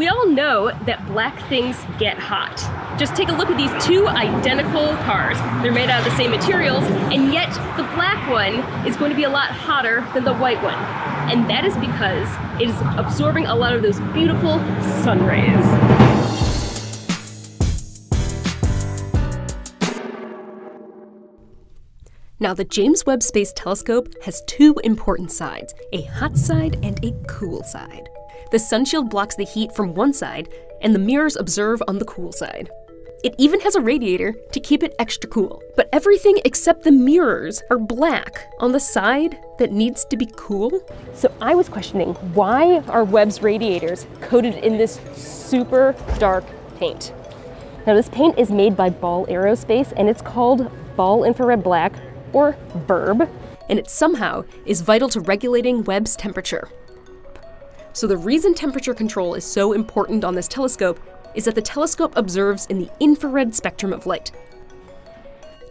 We all know that black things get hot. Just take a look at these two identical cars. They're made out of the same materials, and yet the black one is going to be a lot hotter than the white one. And that is because it is absorbing a lot of those beautiful sun rays. Now, the James Webb Space Telescope has two important sides, a hot side and a cool side. The sunshield blocks the heat from one side, and the mirrors observe on the cool side. It even has a radiator to keep it extra cool. But everything except the mirrors are black on the side that needs to be cool. So I was questioning, why are Webb's radiators coated in this super dark paint? Now, this paint is made by Ball Aerospace, and it's called Ball Infrared Black, or Burb, and it somehow is vital to regulating Webb's temperature. So the reason temperature control is so important on this telescope is that the telescope observes in the infrared spectrum of light.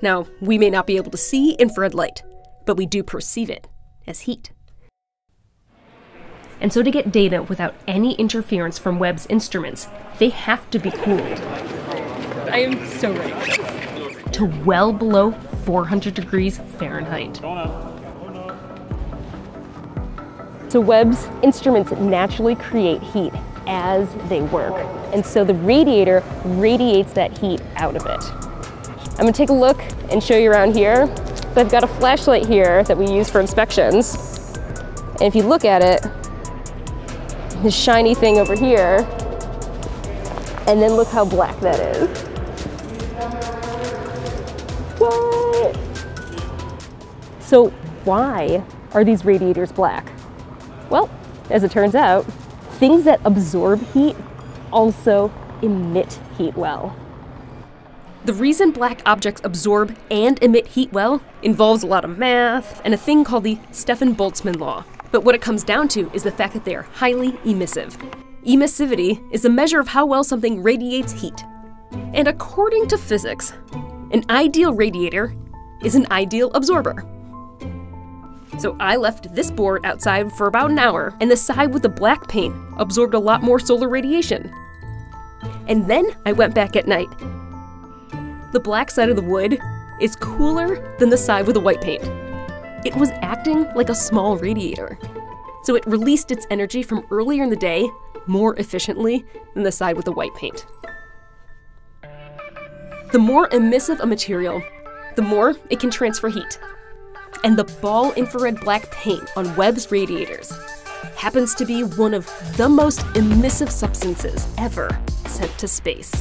Now, we may not be able to see infrared light, but we do perceive it as heat. And so to get data without any interference from Webb's instruments, they have to be cooled. I am so ready. To well below 400 degrees Fahrenheit. So Webb's instruments naturally create heat as they work. And so the radiator radiates that heat out of it. I'm gonna take a look and show you around here. So I've got a flashlight here that we use for inspections. And if you look at it, this shiny thing over here, and then look how black that is. So why are these radiators black? Well, as it turns out, things that absorb heat also emit heat well. The reason black objects absorb and emit heat well involves a lot of math and a thing called the Stefan-Boltzmann law. But what it comes down to is the fact that they are highly emissive. Emissivity is the measure of how well something radiates heat. And according to physics, an ideal radiator is an ideal absorber. So I left this board outside for about an hour, and the side with the black paint absorbed a lot more solar radiation. And then I went back at night. The black side of the wood is cooler than the side with the white paint. It was acting like a small radiator. So it released its energy from earlier in the day more efficiently than the side with the white paint. The more emissive a material, the more it can transfer heat. And the Ball Infrared Black paint on Webb's radiators happens to be one of the most emissive substances ever sent to space.